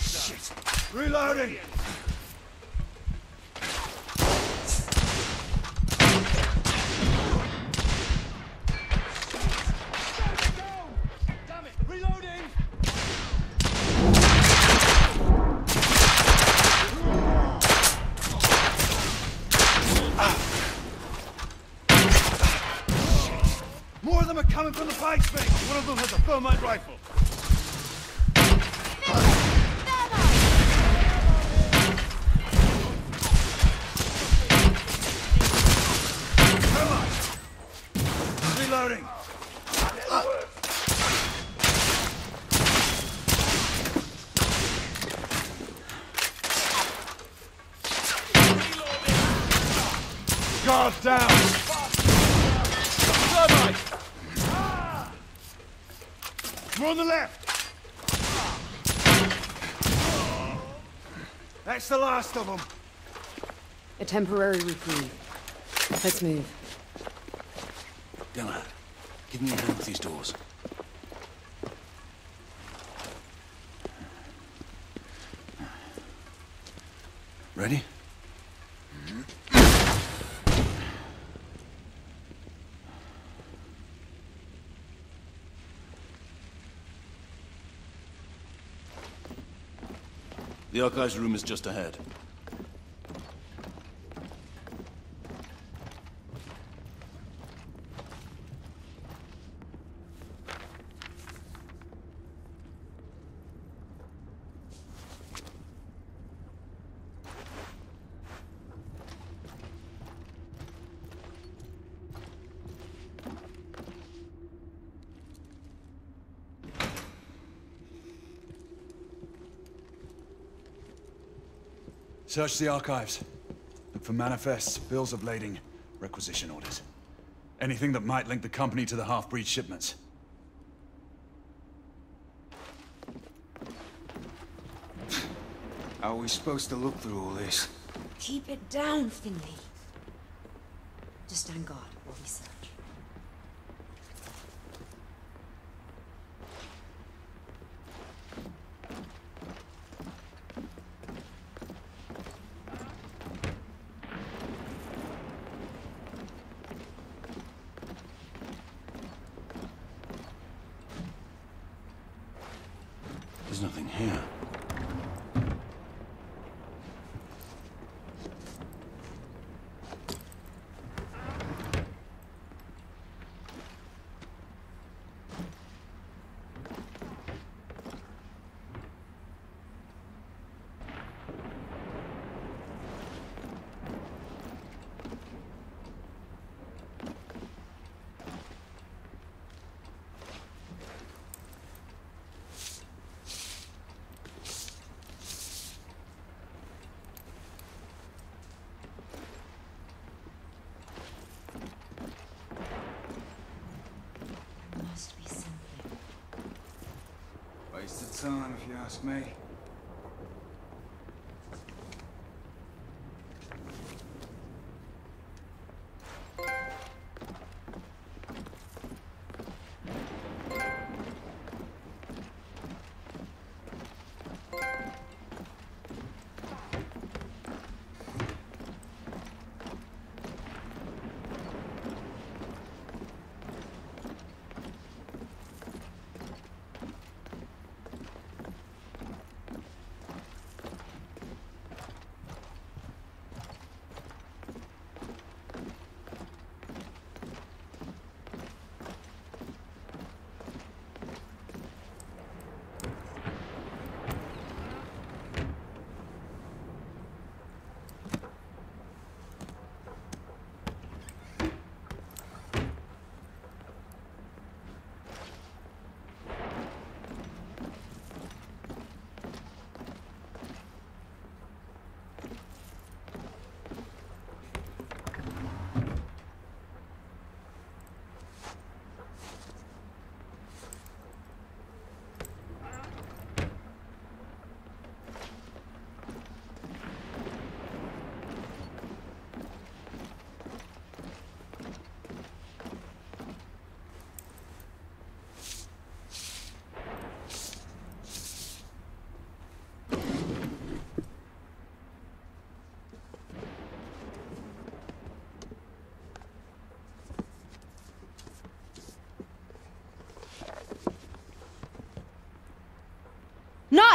Shit. Reloading. One of them has a thermite rifle. The last of them. A temporary reprieve. Let's move. Galahad, give me a hand with these doors. Ready? The archives room is just ahead. Search the archives. Look for manifests, bills of lading, requisition orders. Anything that might link the company to the half-breed shipments. How are we supposed to look through all this? Keep it down, Finley. Just stand guard while we search. Time, if you ask me.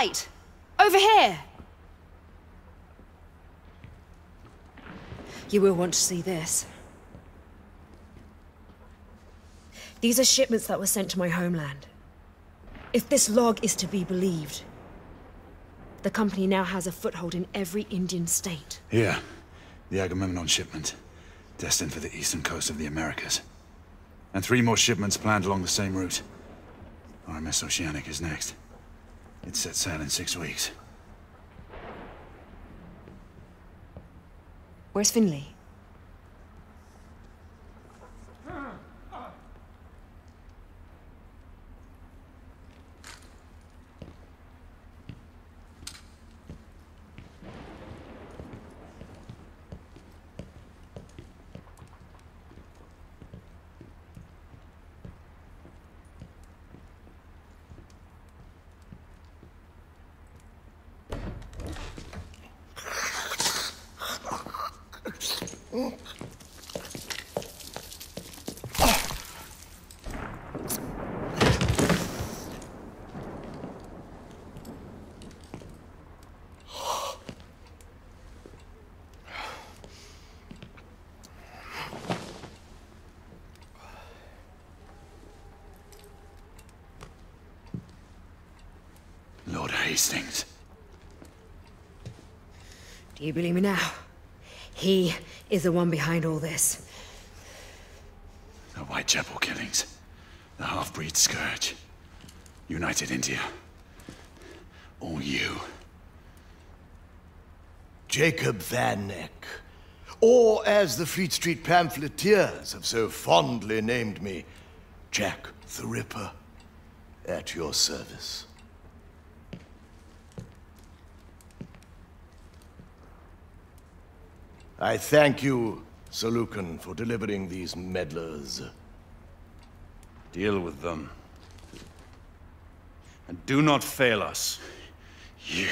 right! Over here! You will want to see this. These are shipments that were sent to my homeland. If this log is to be believed, the company now has a foothold in every Indian state. Yeah, the Agamemnon shipment, destined for the eastern coast of the Americas. And 3 more shipments planned along the same route. RMS Oceanic is next. It sets sail in 6 weeks. Where's Finley? Lord Hastings. Do you believe me now? He is the one behind all this. The Whitechapel killings. The half-breed scourge. United India. All you. Jacob Van Neck. Or, as the Fleet Street pamphleteers have so fondly named me, Jack the Ripper. At your service. I thank you, Sir Lucan, for delivering these meddlers. Deal with them. And do not fail us. You.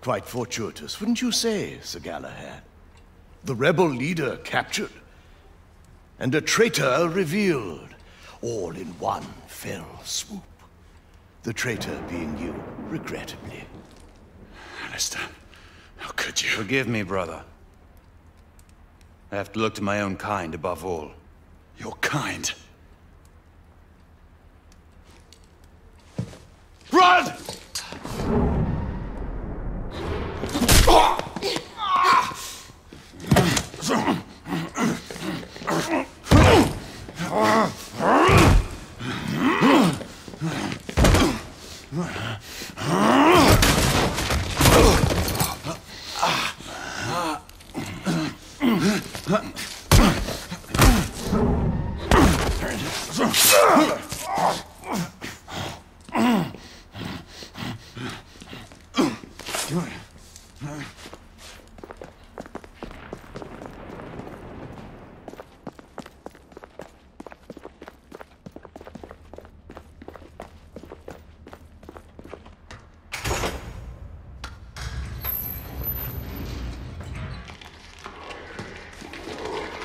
Quite fortuitous, wouldn't you say, Sir Galahad? The rebel leader captured, and a traitor revealed, all in one fell swoop. The traitor being you, regrettably. Alistair. How could you? Forgive me, brother. I have to look to my own kind above all. Your kind? Run!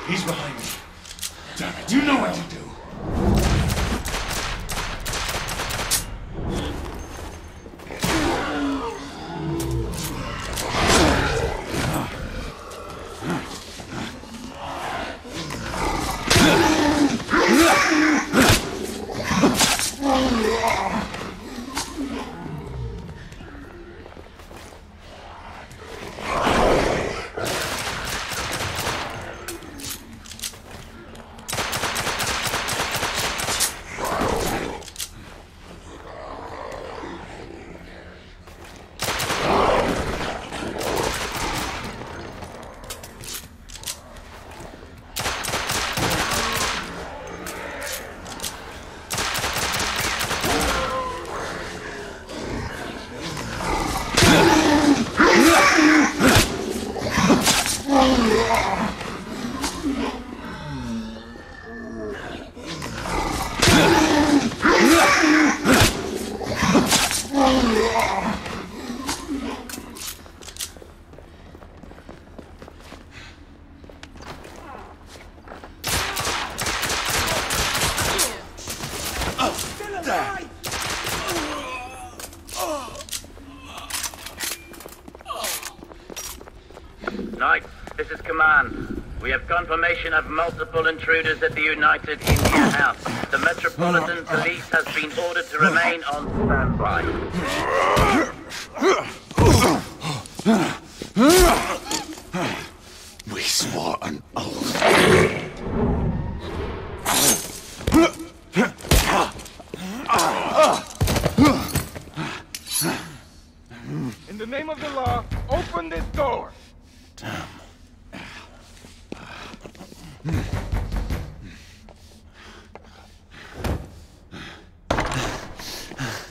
He's behind me. Damn it. You know what to do. We have confirmation of multiple intruders at the United India house. The Metropolitan Police has been ordered to remain on standby. We swore an oath. In the name of the law, open this door. Damn.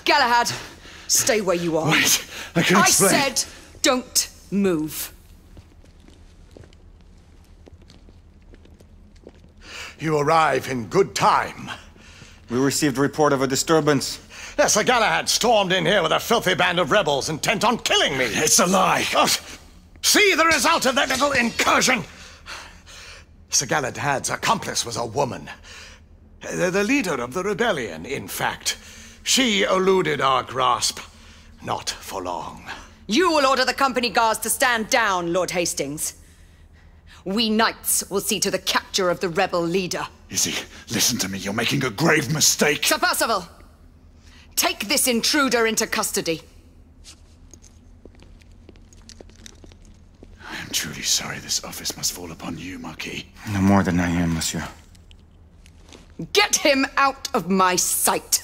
Galahad, stay where you are. Wait, I can explain. I said, don't move. You arrive in good time. We received a report of a disturbance. Yes, Sir Galahad stormed in here with a filthy band of rebels intent on killing me. It's a lie. Oh, see the result of that little incursion. Sir Galahad's accomplice was a woman. The leader of the rebellion, in fact. She eluded our grasp. Not for long. You will order the company guards to stand down, Lord Hastings. We knights will see to the capture of the rebel leader. Izzy, listen to me. You're making a grave mistake. Sir Percival, take this intruder into custody. I'm truly sorry this office must fall upon you, Marquis. No more than I am, monsieur. Get him out of my sight!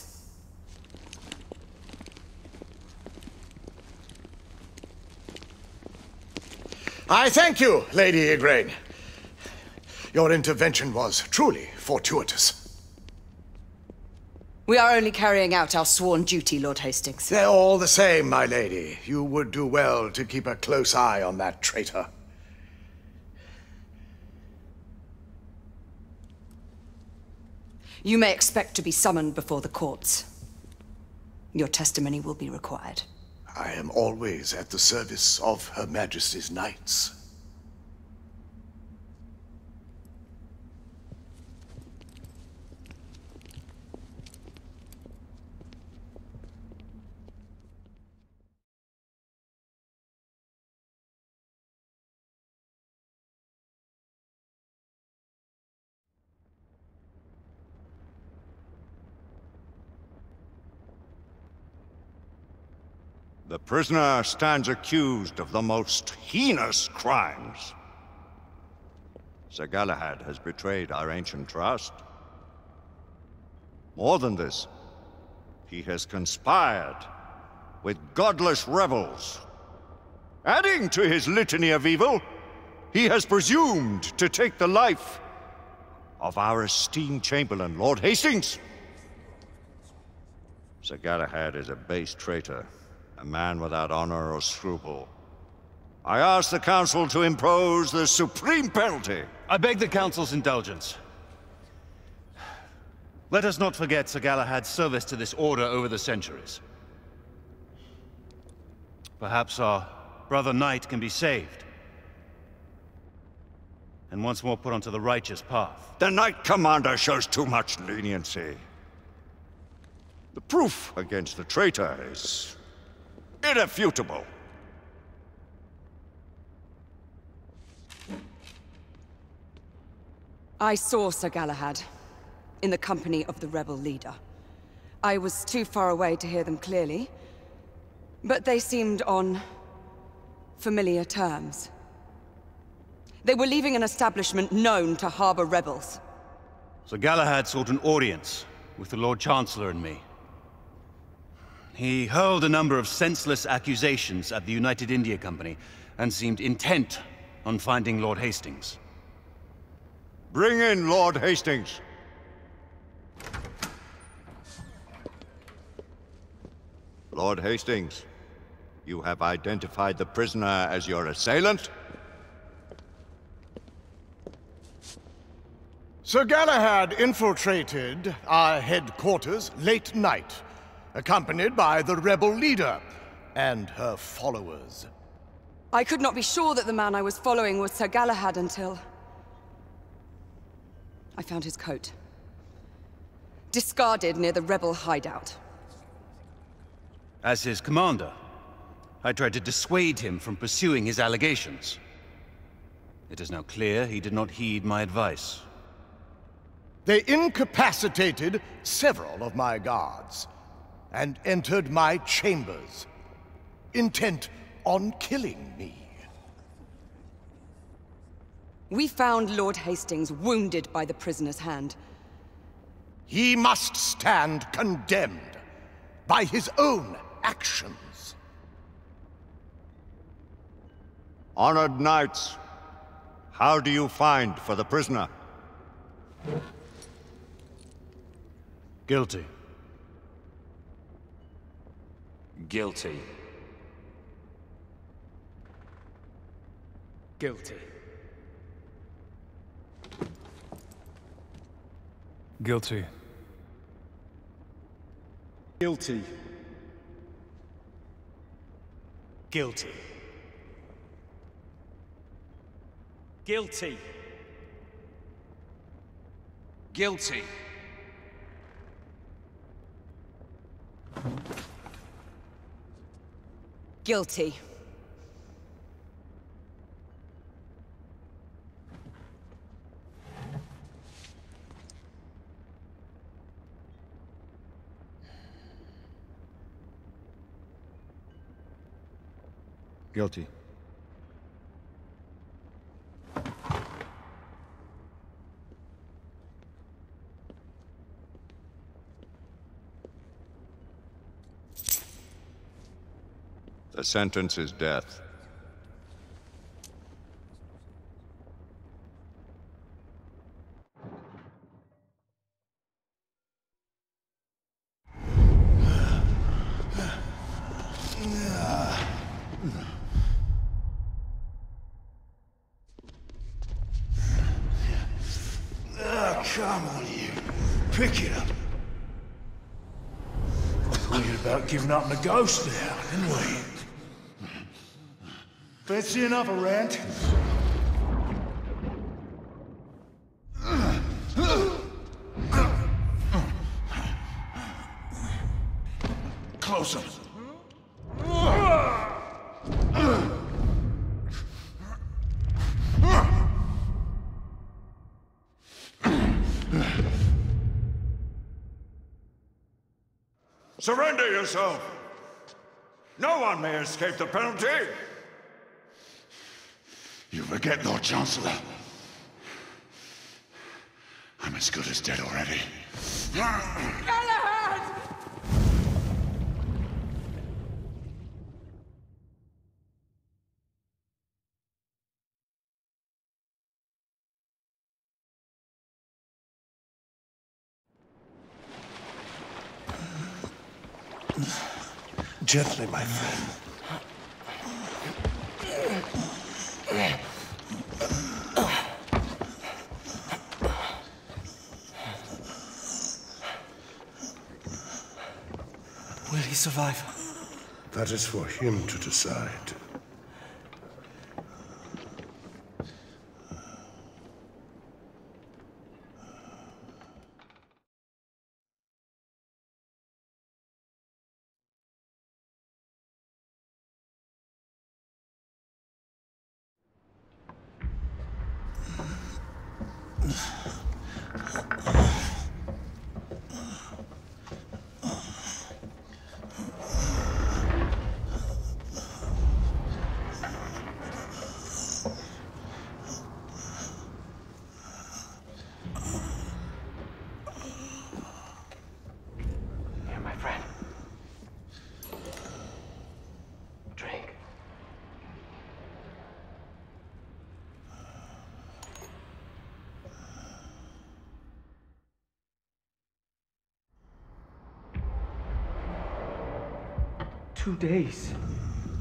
I thank you, Lady Igraine. Your intervention was truly fortuitous. We are only carrying out our sworn duty, Lord Hastings. They're all the same, my lady. You would do well to keep a close eye on that traitor. You may expect to be summoned before the courts. Your testimony will be required. I am always at the service of Her Majesty's Knights. The prisoner stands accused of the most heinous crimes. Sir Galahad has betrayed our ancient trust. More than this, he has conspired with godless rebels. Adding to his litany of evil, he has presumed to take the life of our esteemed Chamberlain, Lord Hastings. Sir Galahad is a base traitor. A man without honor or scruple. I ask the council to impose the supreme penalty. I beg the council's indulgence. Let us not forget Sir Galahad's service to this order over the centuries. Perhaps our brother knight can be saved. And once more put onto the righteous path. The knight commander shows too much leniency. The proof against the traitor is irrefutable. I saw Sir Galahad in the company of the rebel leader. I was too far away to hear them clearly, but they seemed on familiar terms. They were leaving an establishment known to harbor rebels. Sir Galahad sought an audience with the Lord Chancellor and me. He hurled a number of senseless accusations at the United India Company, and seemed intent on finding Lord Hastings. Bring in Lord Hastings! Lord Hastings, you have identified the prisoner as your assailant? Sir Galahad infiltrated our headquarters late night, accompanied by the rebel leader and her followers. I could not be sure that the man I was following was Sir Galahad until I found his coat, discarded near the rebel hideout. As his commander, I tried to dissuade him from pursuing his allegations. It is now clear he did not heed my advice. They incapacitated several of my guards and entered my chambers, intent on killing me. We found Lord Hastings wounded by the prisoner's hand. He must stand condemned by his own actions. Honored knights, how do you find for the prisoner? Guilty. Guilty. Guilty. Guilty. Guilty. Guilty. Guilty. Guilty. Guilty. Guilty. The sentence is death. Come on, you. Pick it up. Thinking about giving up the ghost now, didn't we? Fancy enough a rant. Closer. Surrender yourself! No one may escape the penalty! You forget, Lord Chancellor. I'm as good as dead already. Galahad! Gently, my friend. Will he survive? That is for him to decide. Days.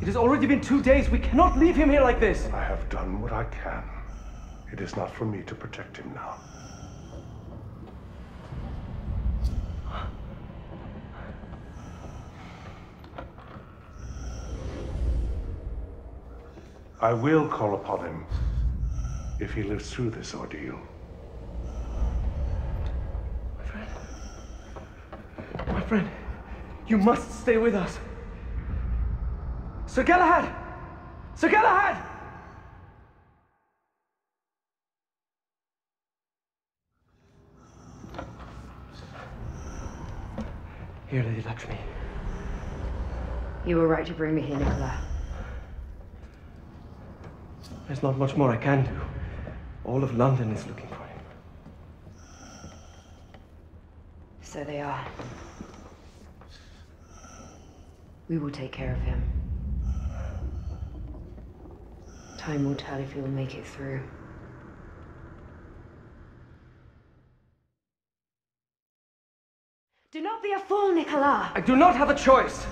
It has already been 2 days. We cannot leave him here like this. I have done what I can. It is not for me to protect him now. I will call upon him if he lives through this ordeal. My friend. My friend. You must stay with us. Sir Galahad! Sir Galahad! Here, Lady Lakshmi. You were right to bring me here, Nicola. There's not much more I can do. All of London is looking for him. So they are. We will take care of him. Time will tell if he will make it through. Do not be a fool, Nicola! I do not have a choice.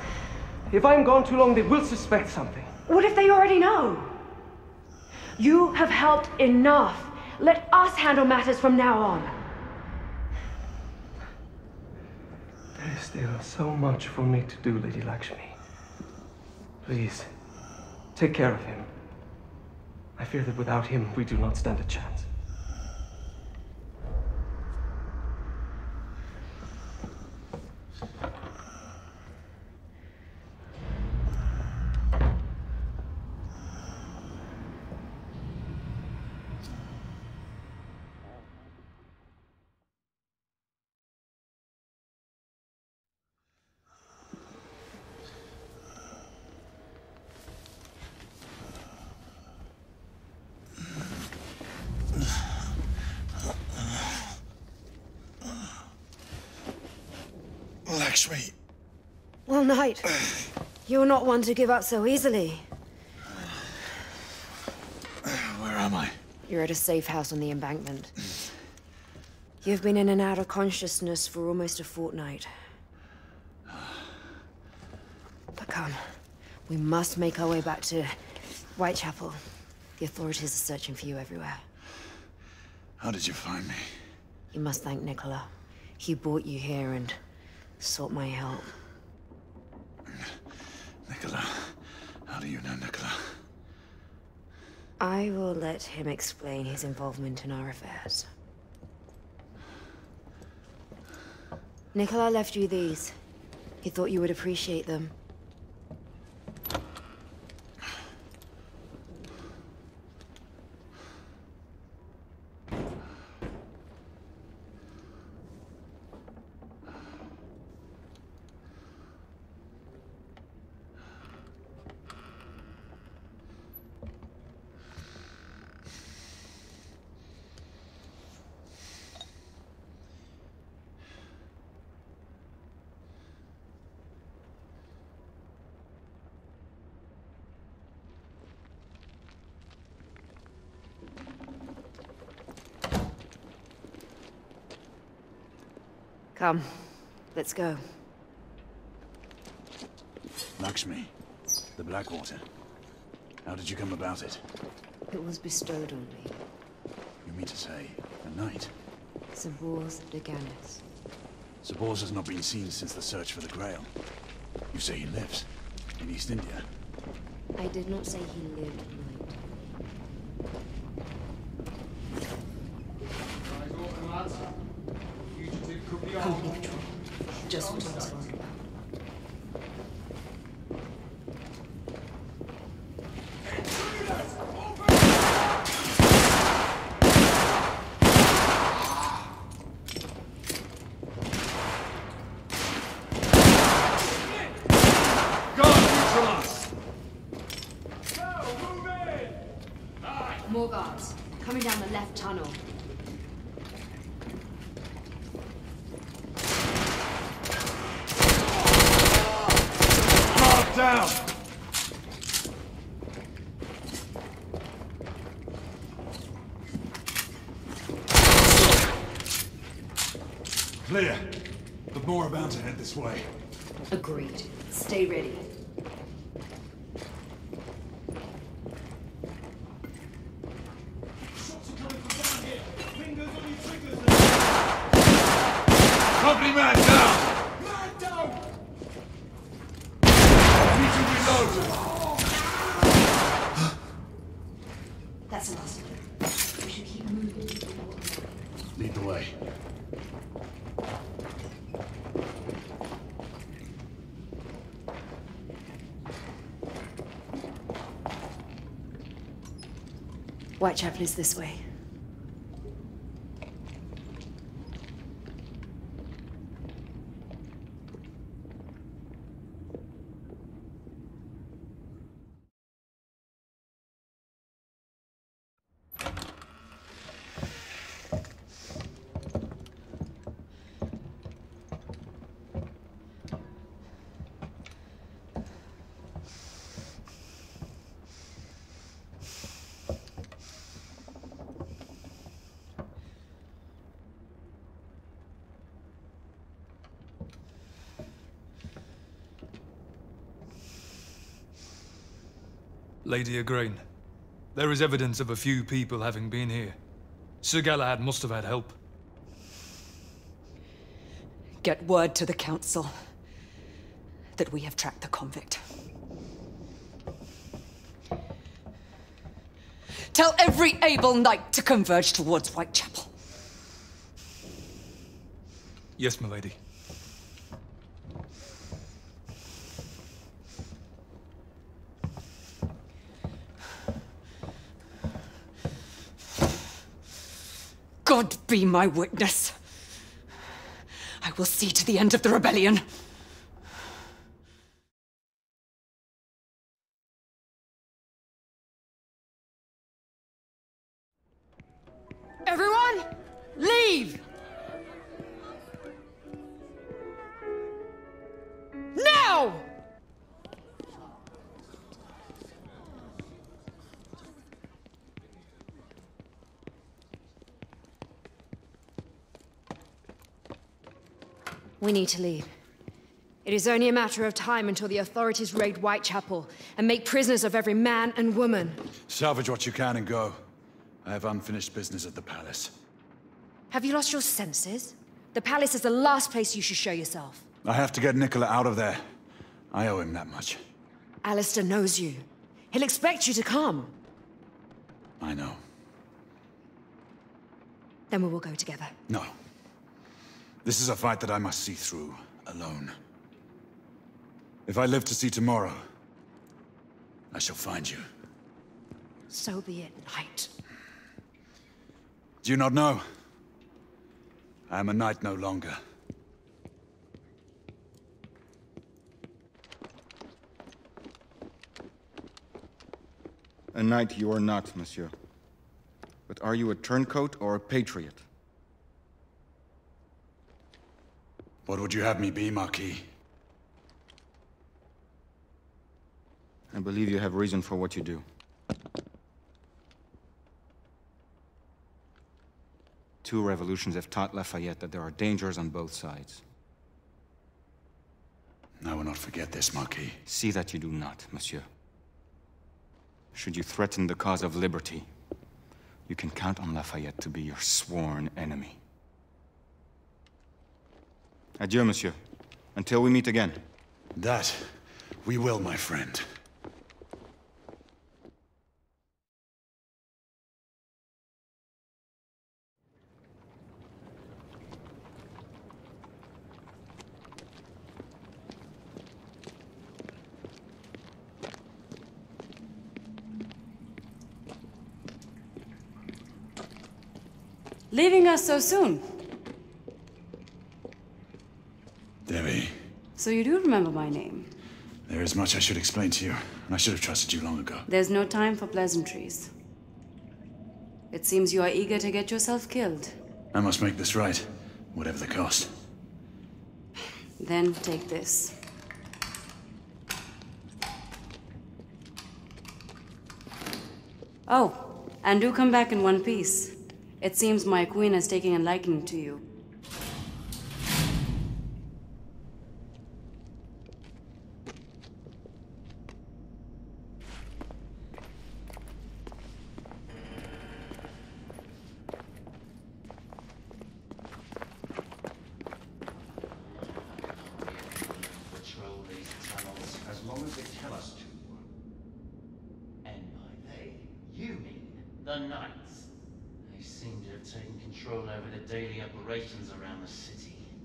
If I am gone too long, they will suspect something. What if they already know? You have helped enough. Let us handle matters from now on. There is still so much for me to do, Lady Lakshmi. Please, take care of him. I fear that without him, we do not stand a chance. Lakshmi. Well, Knight, you're not one to give up so easily. Where am I? You're at a safe house on the embankment. You've been in and out of consciousness for almost a fortnight. But come, we must make our way back to Whitechapel. The authorities are searching for you everywhere. How did you find me? You must thank Nicola. He brought you here and sought my help. Nicola. How do you know Nicola? I will let him explain his involvement in our affairs. Nicola left you these. He thought you would appreciate them. Come, let's go. Lakshmi, the Blackwater. How did you come about it? It was bestowed on me. You mean to say, a knight? Sir Bors de Ganes. Sir Bors has not been seen since the search for the Grail. You say he lives in East India? I did not say he lived, Knight. Company patrol. Just what I was talking about. More guards coming down the left tunnel. Down! Clear. The more are bound to head this way. Agreed. Stay ready. Shots are coming from down here. Fingers on your triggers. Company man down! That's the last one. We should keep moving. Lead the way. Whitechapel is this way. Lady Igraine. There is evidence of a few people having been here. Sir Galahad must have had help. Get word to the council that we have tracked the convict. Tell every able knight to converge towards Whitechapel. Yes, my lady. God be my witness. I will see to the end of the rebellion. Everyone, leave! Now! We need to leave. It is only a matter of time until the authorities raid Whitechapel and make prisoners of every man and woman. Salvage what you can and go. I have unfinished business at the palace. Have you lost your senses? The palace is the last place you should show yourself. I have to get Nicola out of there. I owe him that much. Alistair knows you. He'll expect you to come. I know. Then we will go together. No. This is a fight that I must see through, alone. If I live to see tomorrow, I shall find you. So be it, knight. Do you not know? I am a knight no longer. A knight you are not, monsieur. But are you a turncoat or a patriot? What would you have me be, Marquis? I believe you have reason for what you do. Two revolutions have taught Lafayette that there are dangers on both sides. I will not forget this, Marquis. See that you do not, monsieur. Should you threaten the cause of liberty, you can count on Lafayette to be your sworn enemy. Adieu, monsieur. Until we meet again. That we will, my friend. Leaving us so soon? Debbie. So you do remember my name? There is much I should explain to you, and I should have trusted you long ago. There's no time for pleasantries. It seems you are eager to get yourself killed. I must make this right, whatever the cost. Then take this. Oh, and do come back in one piece. It seems my queen has taken a liking to you.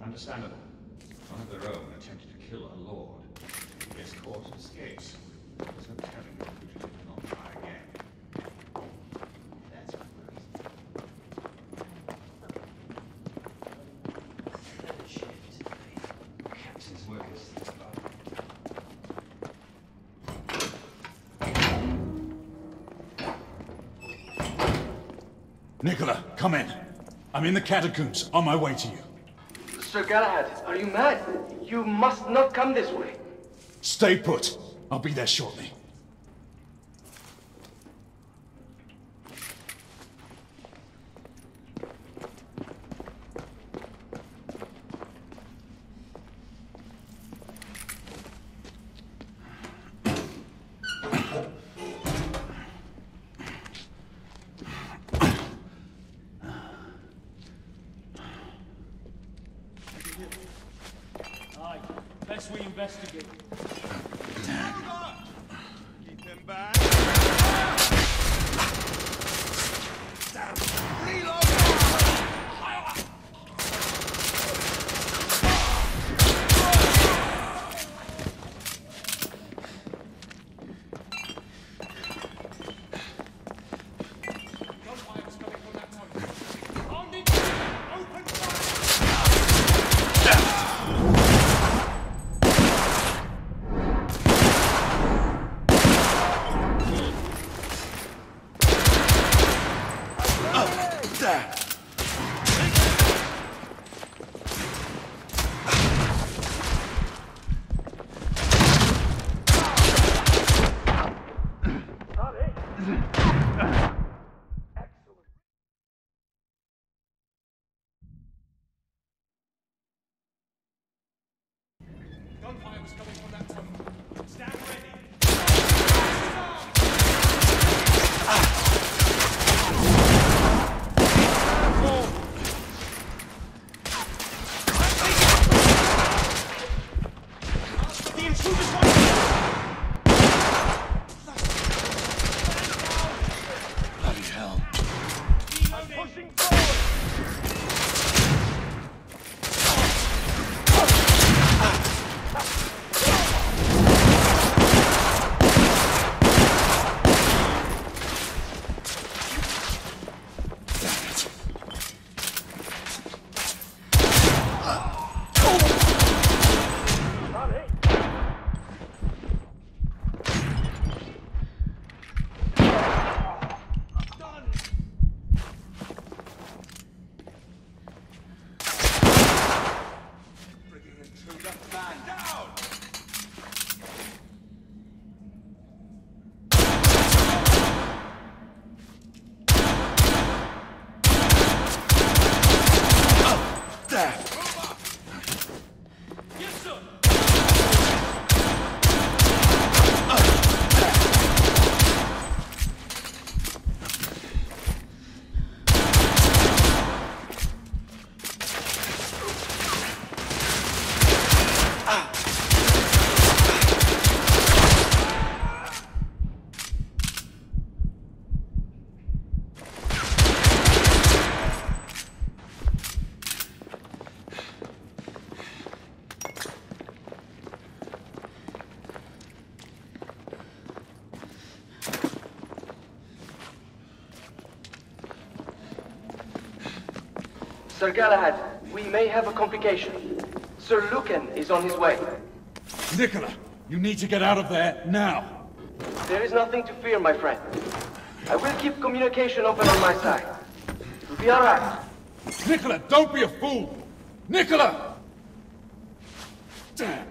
Understandable. One of their own attempted to kill a lord. Gets caught and escapes. There's no telling what the fugitive will not try again. That's what it is. Captain's workers. Nicola, come in. I'm in the catacombs, on my way to you. Sir Galahad, are you mad? You must not come this way. Stay put. I'll be there shortly. unless we investigate. Keep him back. Damn. Reload. Sir Galahad, we may have a complication. Sir Lucan is on his way. Nicola, you need to get out of there, now. There is nothing to fear, my friend. I will keep communication open on my side. It'll be all right. Nicola, don't be a fool! Nicola! Damn.